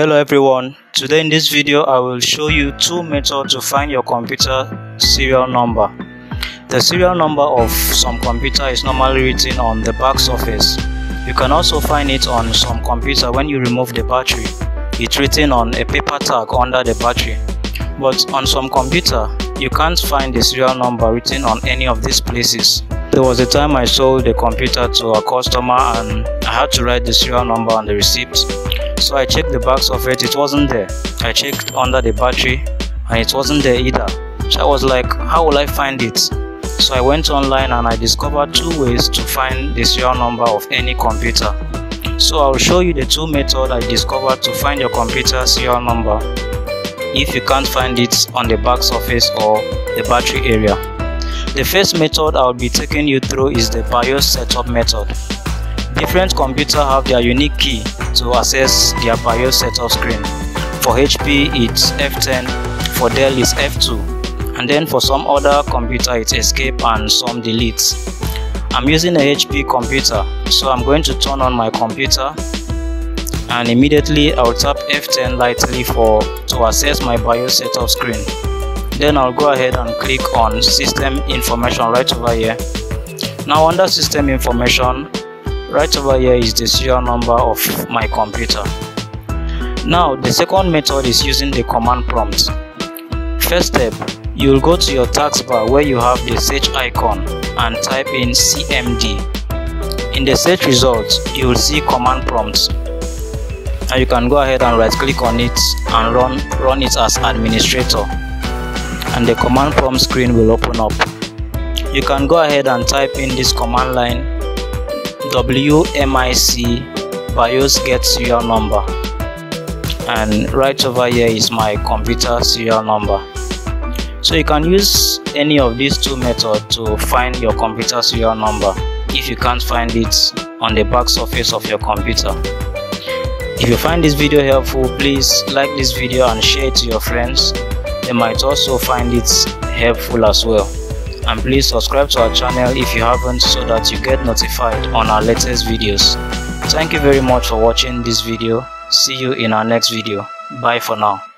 Hello everyone, today in this video I will show you two methods to find your computer serial number. The serial number of some computer is normally written on the back surface. You can also find it on some computer when you remove the battery. It's written on a paper tag under the battery. But on some computer, you can't find the serial number written on any of these places. There was a time I sold the computer to a customer and I had to write the serial number on the receipt. So I checked the back of it, it wasn't there. I checked under the battery and it wasn't there either. So I was like, how will I find it? So I went online and I discovered two ways to find the serial number of any computer. So I'll show you the two methods I discovered to find your computer serial number if you can't find it on the back surface or the battery area. The first method I'll be taking you through is the BIOS setup method. Different computers have their unique key to access their BIOS setup screen. For HP it's F10, for Dell it's F2, and then for some other computer it's escape and some delete. I'm using a HP computer, so I'm going to turn on my computer and immediately I'll tap F10 lightly to access my BIOS setup screen. Then I'll go ahead and click on system information right over here. Now under system information, right over here is the serial number of my computer. Now the second method is using the command prompt. First step, you'll go to your taskbar where you have the search icon and type in CMD. In the search results, you'll see command prompts. And you can go ahead and right click on it and run it as administrator. And the command prompt screen will open up. You can go ahead and type in this command line, WMIC BIOS get serial number, and right over here is my computer serial number. So you can use any of these two methods to find your computer serial number if you can't find it on the back surface of your computer. If you find this video helpful, please like this video and share it to your friends. They might also find it helpful as well. And please subscribe to our channel if you haven't, so that you get notified on our latest videos. Thank you very much for watching this video. See you in our next video. Bye for now.